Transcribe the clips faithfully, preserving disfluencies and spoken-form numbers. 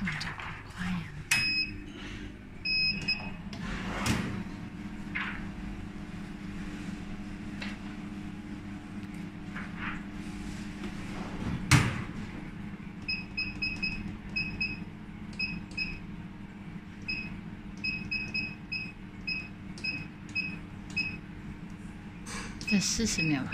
动作好快呀！再四十秒吧。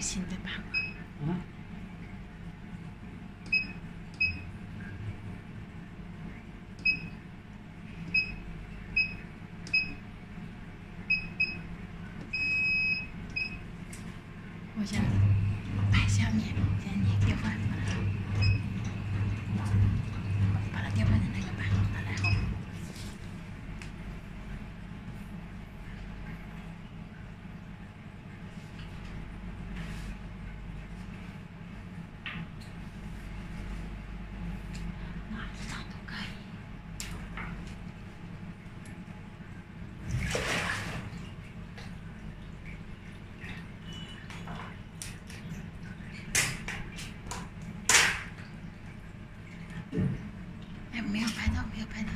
新的办法。嗯。我想拍下面，让你电话把它电话的那个板拿来好。没有拍到，没有拍到。